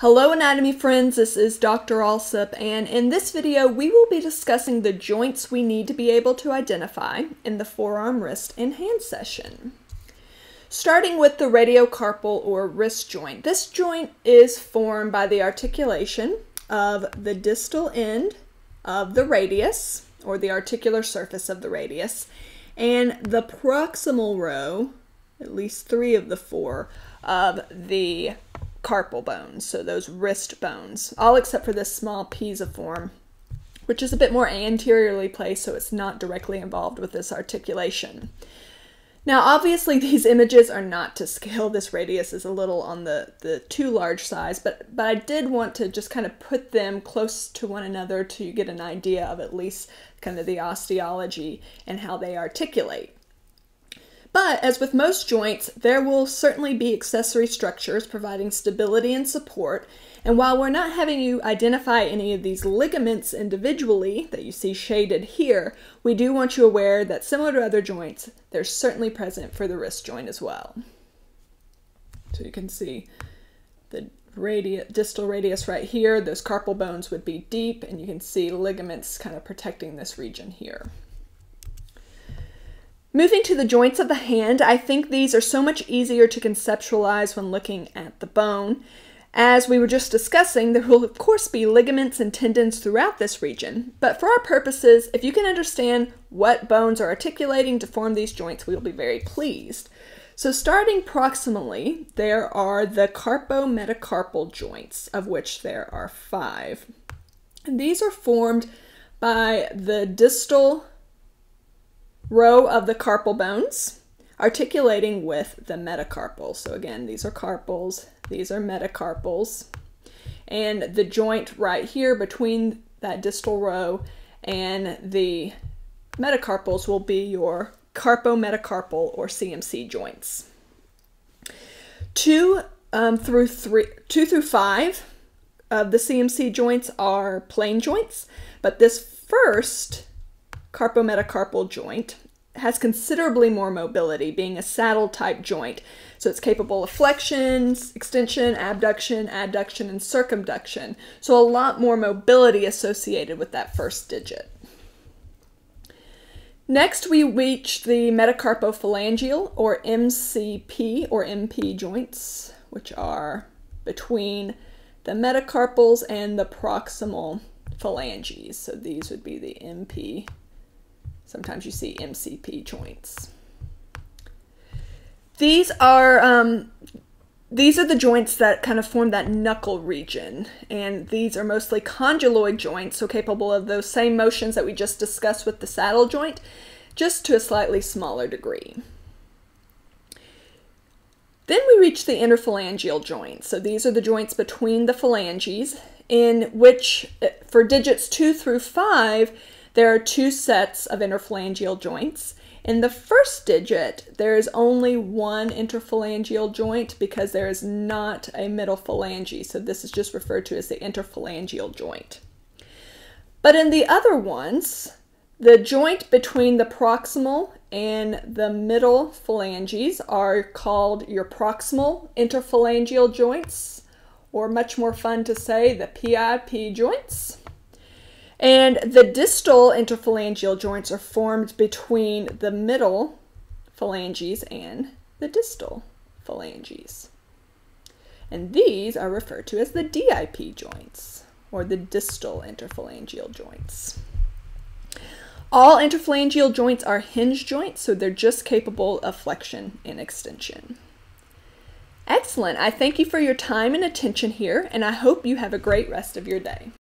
Hello anatomy friends, this is Dr. Alsup, and in this video we will be discussing the joints we need to be able to identify in the forearm, wrist, and hand session. Starting with the radiocarpal or wrist joint. This joint is formed by the articulation of the distal end of the radius, or the articular surface of the radius, and the proximal row, at least three of the four, of the carpal bones, so those wrist bones, all except for this small pisiform, which is a bit more anteriorly placed, so it's not directly involved with this articulation. Now, obviously, these images are not to scale. This radius is a little on the too large size, but I did want to just kind of put them close to one another to get an idea of at least kind of the osteology and how they articulate. But as with most joints, there will certainly be accessory structures providing stability and support. And while we're not having you identify any of these ligaments individually that you see shaded here, we do want you aware that similar to other joints, they're certainly present for the wrist joint as well. So you can see the distal radius right here. Those carpal bones would be deep, and you can see ligaments kind of protecting this region here. Moving to the joints of the hand, I think these are so much easier to conceptualize when looking at the bone. As we were just discussing, there will of course be ligaments and tendons throughout this region, but for our purposes, if you can understand what bones are articulating to form these joints, we will be very pleased. So starting proximally, there are the carpometacarpal joints, of which there are five. And these are formed by the distal row of the carpal bones articulating with the metacarpals. So again, these are carpals, these are metacarpals, and the joint right here between that distal row and the metacarpals will be your carpometacarpal or CMC joints. 2 through 5 of the CMC joints are plane joints, but this first carpometacarpal joint has considerably more mobility, being a saddle type joint. So it's capable of flexion, extension, abduction, adduction, and circumduction. So a lot more mobility associated with that first digit. Next, we reach the metacarpophalangeal or MCP or MP joints, which are between the metacarpals and the proximal phalanges. So these would be the MP. Sometimes you see MCP joints. These are the joints that kind of form that knuckle region, and these are mostly condyloid joints, so capable of those same motions that we just discussed with the saddle joint, just to a slightly smaller degree. Then we reach the interphalangeal joints. So these are the joints between the phalanges, in which for digits 2 through 5, there are two sets of interphalangeal joints. In the first digit, there is only one interphalangeal joint because there is not a middle phalange, so this is just referred to as the interphalangeal joint. But in the other ones, the joint between the proximal and the middle phalanges are called your proximal interphalangeal joints, or much more fun to say, the PIP joints. And the distal interphalangeal joints are formed between the middle phalanges and the distal phalanges. And these are referred to as the DIP joints, or the distal interphalangeal joints. All interphalangeal joints are hinge joints, so they're just capable of flexion and extension. Excellent. I thank you for your time and attention here, and I hope you have a great rest of your day.